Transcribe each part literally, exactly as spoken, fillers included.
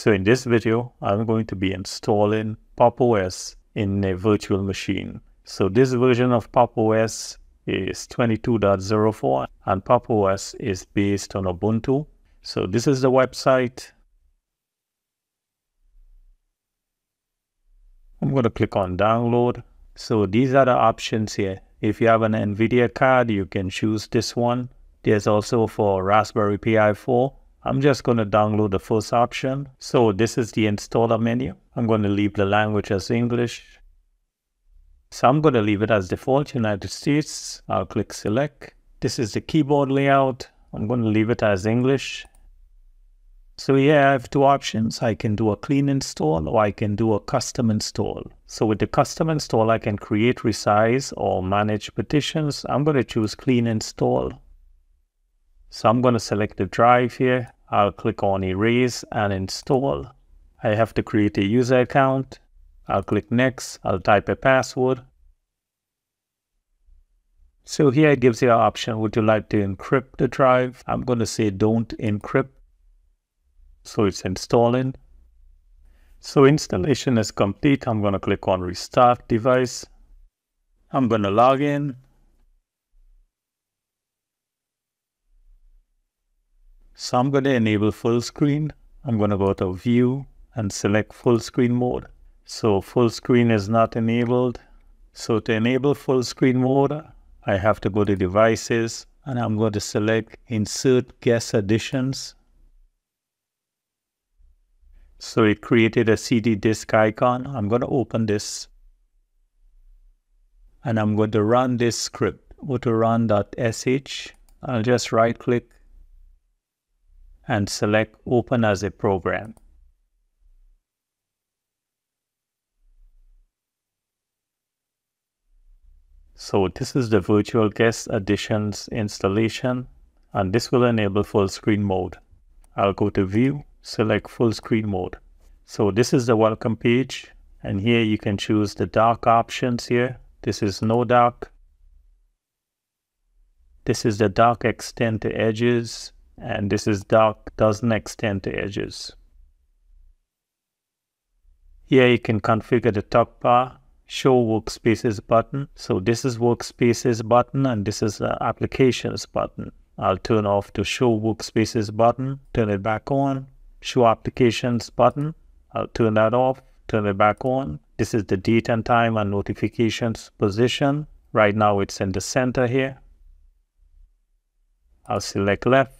So in this video, I'm going to be installing Pop!_OS in a virtual machine. So this version of Pop!_OS is twenty-two point oh four and Pop!_OS is based on Ubuntu. So this is the website. I'm going to click on download. So these are the options here. If you have an NVIDIA card, you can choose this one. There's also for Raspberry Pi four. I'm just going to download the first option. So this is the installer menu. I'm going to leave the language as English. So I'm going to leave it as default United States. I'll click select. This is the keyboard layout. I'm going to leave it as English. So here I have two options. I can do a clean install or I can do a custom install. So with the custom install, I can create, resize, or manage partitions. I'm going to choose clean install. So I'm going to select the drive here. I'll click on erase and install. I have to create a user account. I'll click next. I'll type a password. So here it gives you an option. Would you like to encrypt the drive? I'm going to say don't encrypt. So it's installing. So installation is complete. I'm going to click on restart device. I'm going to log in. So I'm going to enable full screen. I'm going to go to view and select full screen mode. So full screen is not enabled. So to enable full screen mode, I have to go to devices and I'm going to select insert guest additions. So it created a C D disk icon. I'm going to open this and I'm going to run this script. Go to run.sh. I'll just right click and select open as a program. So this is the virtual guest additions installation, and this will enable full screen mode. I'll go to view, select full screen mode. So this is the welcome page, and here you can choose the dark options here. This is no dark. This is the dark extend to edges. And this is dark doesn't extend to edges. Here you can configure the top bar, show workspaces button. So this is workspaces button and this is the applications button. I'll turn off the show workspaces button, turn it back on. Show applications button, I'll turn that off, turn it back on. This is the date and time and notifications position. Right now it's in the center here. I'll select left.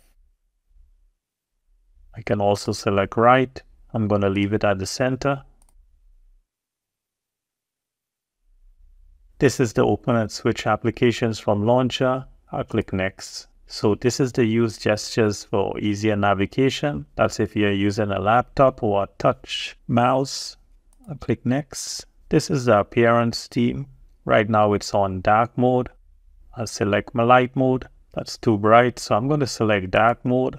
I can also select right. I'm going to leave it at the center. This is the open and switch applications from launcher. I'll click next. So this is the use gestures for easier navigation. That's if you're using a laptop or a touch mouse. I'll click next. This is the appearance theme. Right now it's on dark mode. I'll select my light mode. That's too bright. So I'm going to select dark mode.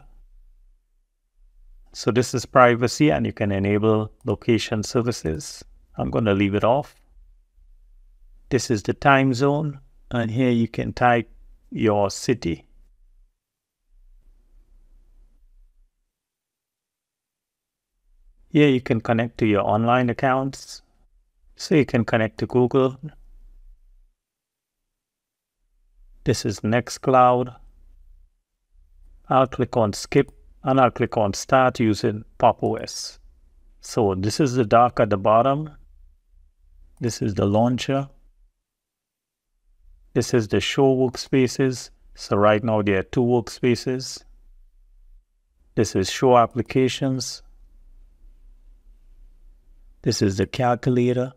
So this is privacy and you can enable location services. I'm going to leave it off. This is the time zone and here you can type your city. Here you can connect to your online accounts. So you can connect to Google. This is Nextcloud. I'll click on skip. And I'll click on start using Pop!_OS. So this is the dock at the bottom. This is the launcher. This is the show workspaces. So right now there are two workspaces. This is show applications. This is the calculator.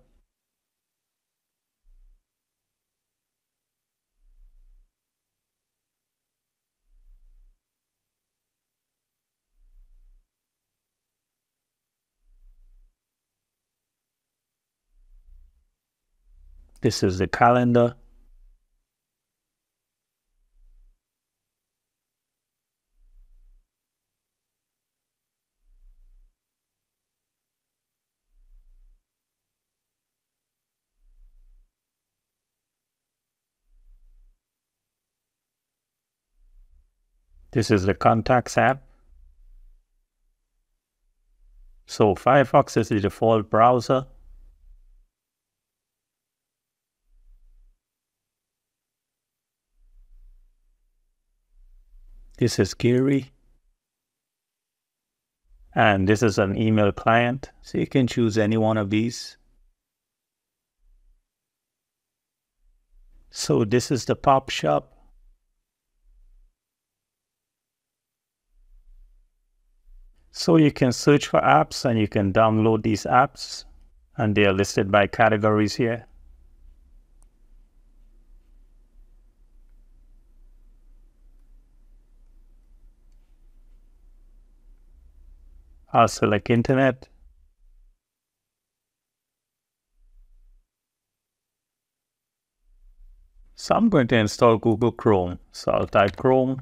This is the calendar. This is the contacts app. So Firefox is the default browser. This is Gary. And this is an email client. So you can choose any one of these. So this is the Pop shop. So you can search for apps and you can download these apps, and they are listed by categories here. I'll select internet. So I'm going to install Google Chrome. So I'll type Chrome.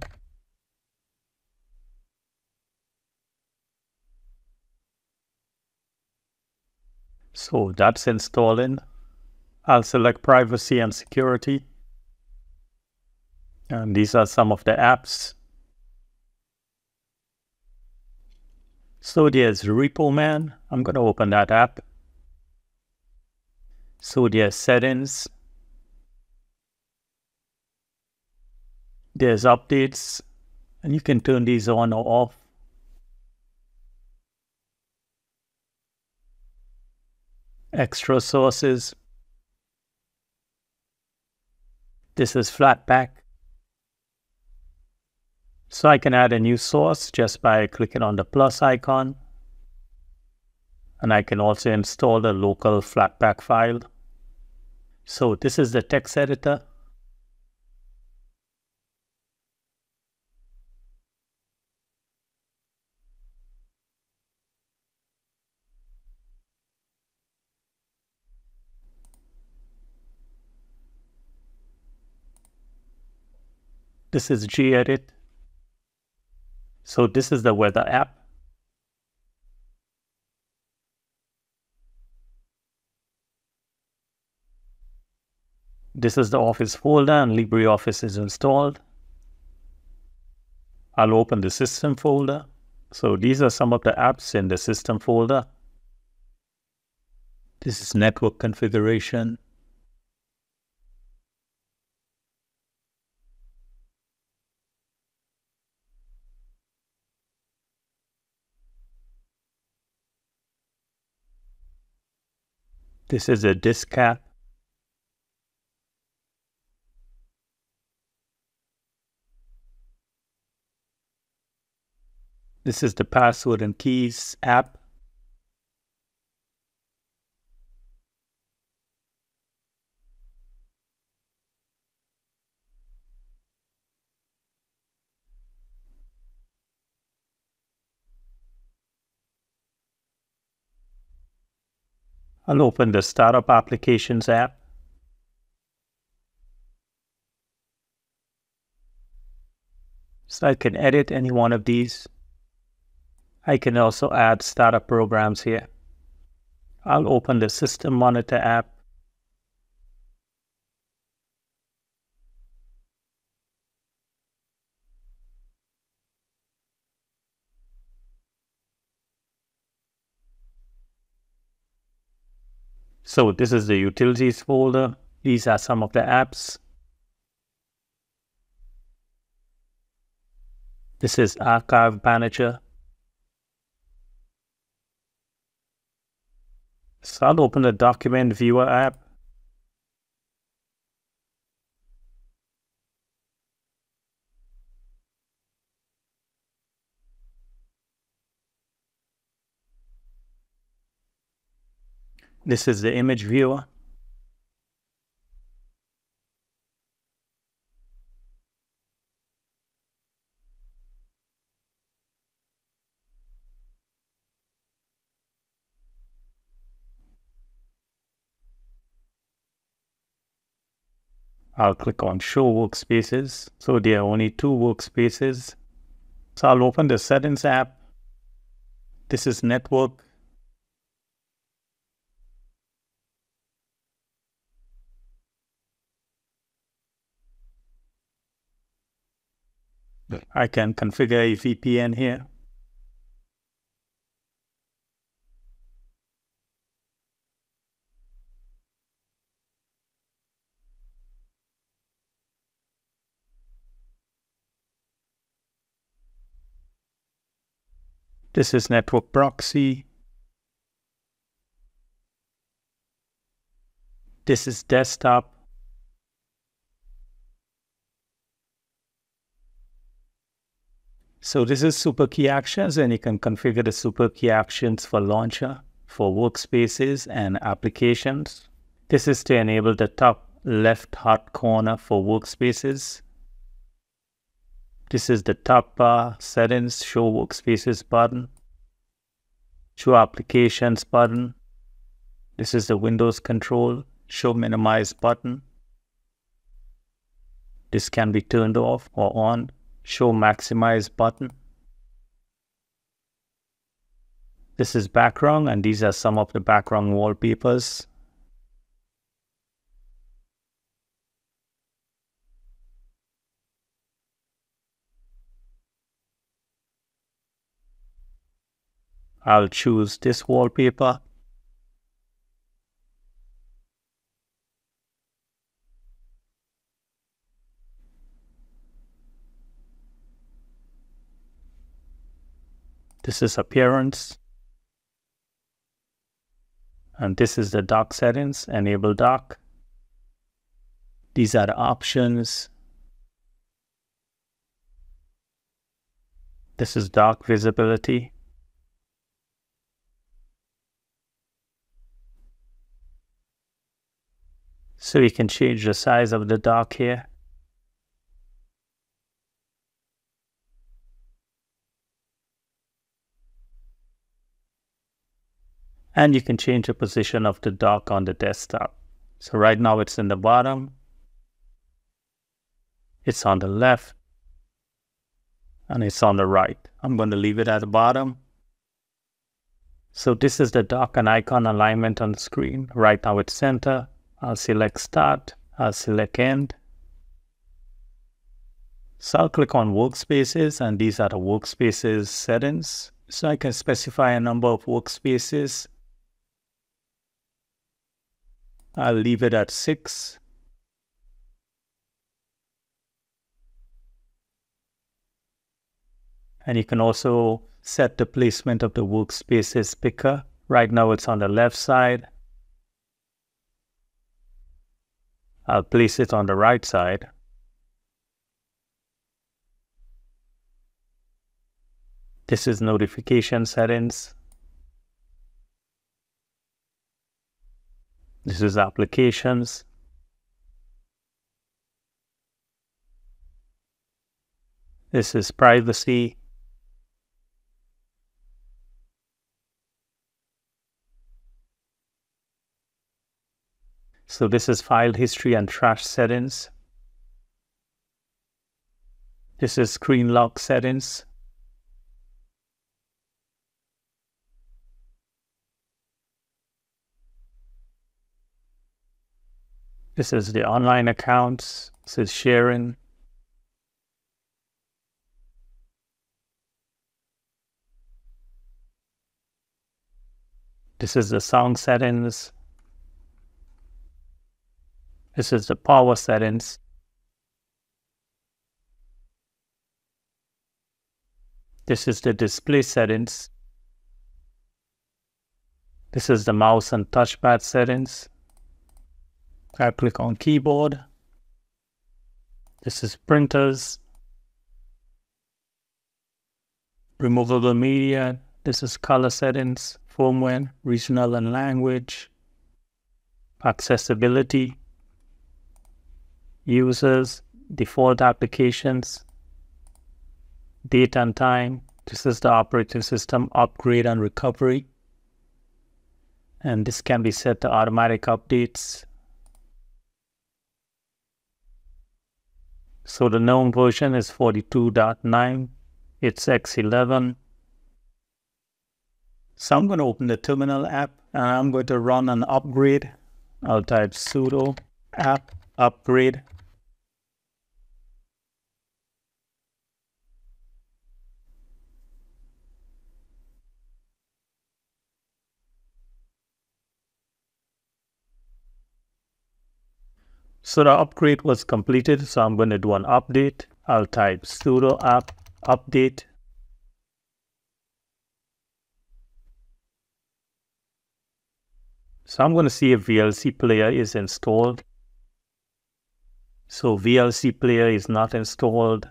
So that's installing. I'll select privacy and security. And these are some of the apps. So there's Repo Man. I'm going to open that app. So there's settings. There's updates. And you can turn these on or off. Extra sources. This is Flatpak. So I can add a new source just by clicking on the plus icon. And I can also install the local Flatpak file. So this is the text editor. This is Gedit. So this is the weather app. This is the Office folder, and LibreOffice is installed. I'll open the system folder. So these are some of the apps in the system folder. This is network configuration. This is a disk app. This is the password and keys app. I'll open the Startup Applications app. So I can edit any one of these. I can also add startup programs here. I'll open the System Monitor app. So this is the utilities folder. These are some of the apps. This is Archive Manager. So I'll open the Document Viewer app. This is the image viewer. I'll click on Show Workspaces. So there are only two workspaces. So I'll open the Settings app. This is Network. I can configure a V P N here. This is network proxy. This is desktop. So this is super key actions, and you can configure the super key actions for launcher, for workspaces and applications. This is to enable the top left hot corner for workspaces. This is the top bar, settings, show workspaces button, show applications button. This is the Windows control, show minimize button. This can be turned off or on. Show maximize button. This is background, and these are some of the background wallpapers. I'll choose this wallpaper. This is appearance, and this is the dock settings, enable dock. These are the options. This is dock visibility. So you can change the size of the dock here. And you can change the position of the dock on the desktop. So right now it's in the bottom. It's on the left. And it's on the right. I'm going to leave it at the bottom. So this is the dock and icon alignment on the screen. Right now it's center. I'll select start. I'll select end. So I'll click on workspaces, and these are the workspaces settings. So I can specify a number of workspaces. I'll leave it at six. And you can also set the placement of the workspaces picker. Right now it's on the left side. I'll place it on the right side. This is notification settings. This is applications. This is privacy. So this is file history and trash settings. This is screen lock settings. This is the online accounts. This is sharing. This is the sound settings. This is the power settings. This is the display settings. This is the mouse and touchpad settings. I click on keyboard. This is printers, removable media. This is color settings, firmware, regional and language, accessibility, users, default applications, date and time. This is the operating system upgrade and recovery. And this can be set to automatic updates. So the GNOME version is forty-two point nine, it's X eleven. So I'm going to open the terminal app, and I'm going to run an upgrade. I'll type sudo app upgrade. So the upgrade was completed, so I'm going to do an update. I'll type sudo app update. So I'm going to see if V L C player is installed. So V L C player is not installed.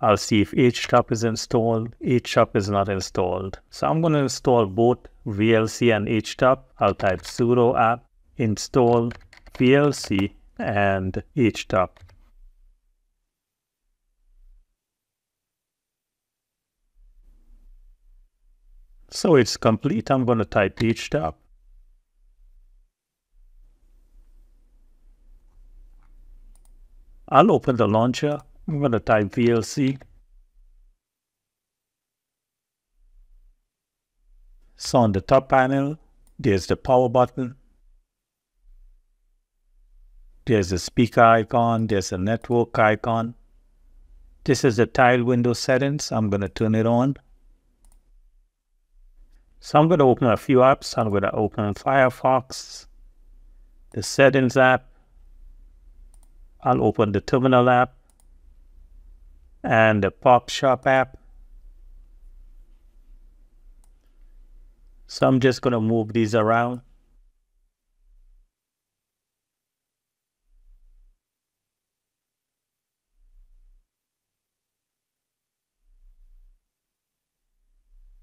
I'll see if H top is installed. H top is not installed. So I'm going to install both V L C and H top. I'll type sudo apt install V L C and H top. So it's complete. I'm going to type H top. I'll open the launcher. I'm going to type V L C. So on the top panel, there's the power button. There's the speaker icon. There's a network icon. This is the tile window settings. I'm going to turn it on. So I'm going to open a few apps. I'm going to open Firefox, the settings app. I'll open the terminal app and the Pop Shop app. So I'm just going to move these around.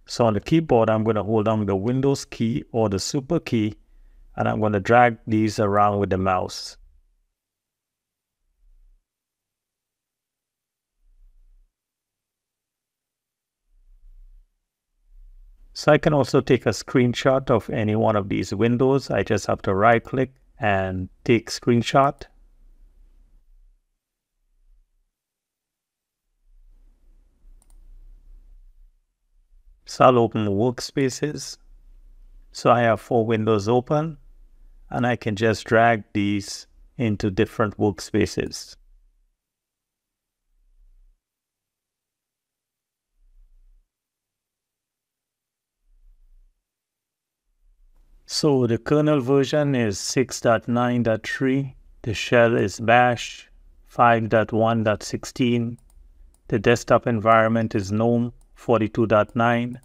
So on the keyboard, I'm going to hold on the Windows key or the super key, and I'm going to drag these around with the mouse. So I can also take a screenshot of any one of these windows. I just have to right click and take screenshot. So I'll open the workspaces. So I have four windows open, and I can just drag these into different workspaces. So the kernel version is six point nine point three, the shell is Bash, five point one point sixteen, the desktop environment is GNOME forty-two point nine.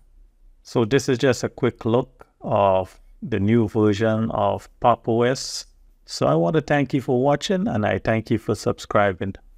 So this is just a quick look of the new version of Pop!O S. So I want to thank you for watching, and I thank you for subscribing.